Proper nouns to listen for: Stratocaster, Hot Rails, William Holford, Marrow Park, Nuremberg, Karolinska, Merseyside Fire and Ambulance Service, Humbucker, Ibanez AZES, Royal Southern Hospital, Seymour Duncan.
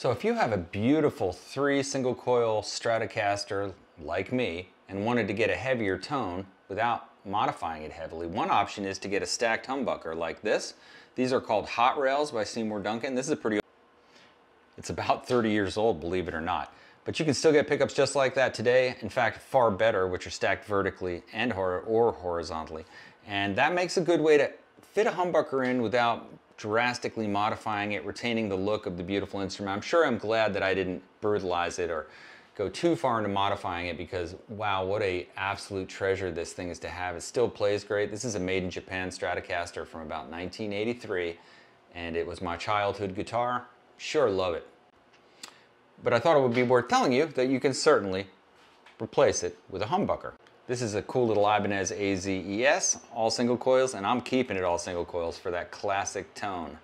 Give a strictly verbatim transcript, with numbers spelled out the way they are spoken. So if you have a beautiful three single coil Stratocaster like me and wanted to get a heavier tone without modifying it heavily, one option is to get a stacked humbucker like this. These are called Hot Rails by Seymour Duncan. This is a pretty old, it's about thirty years old, believe it or not. But you can still get pickups just like that today. In fact, far better, which are stacked vertically and hor- or horizontally. And that makes a good way to fit a humbucker in without drastically modifying it, retaining the look of the beautiful instrument. I'm sure I'm glad that I didn't brutalize it or go too far into modifying it, because wow, what a absolute treasure this thing is to have. It still plays great. This is a made in Japan Stratocaster from about nineteen eighty-three, and it was my childhood guitar. Sure love it. But I thought it would be worth telling you that you can certainly replace it with a humbucker. This is a cool little Ibanez A Z E S, all single coils, and I'm keeping it all single coils for that classic tone.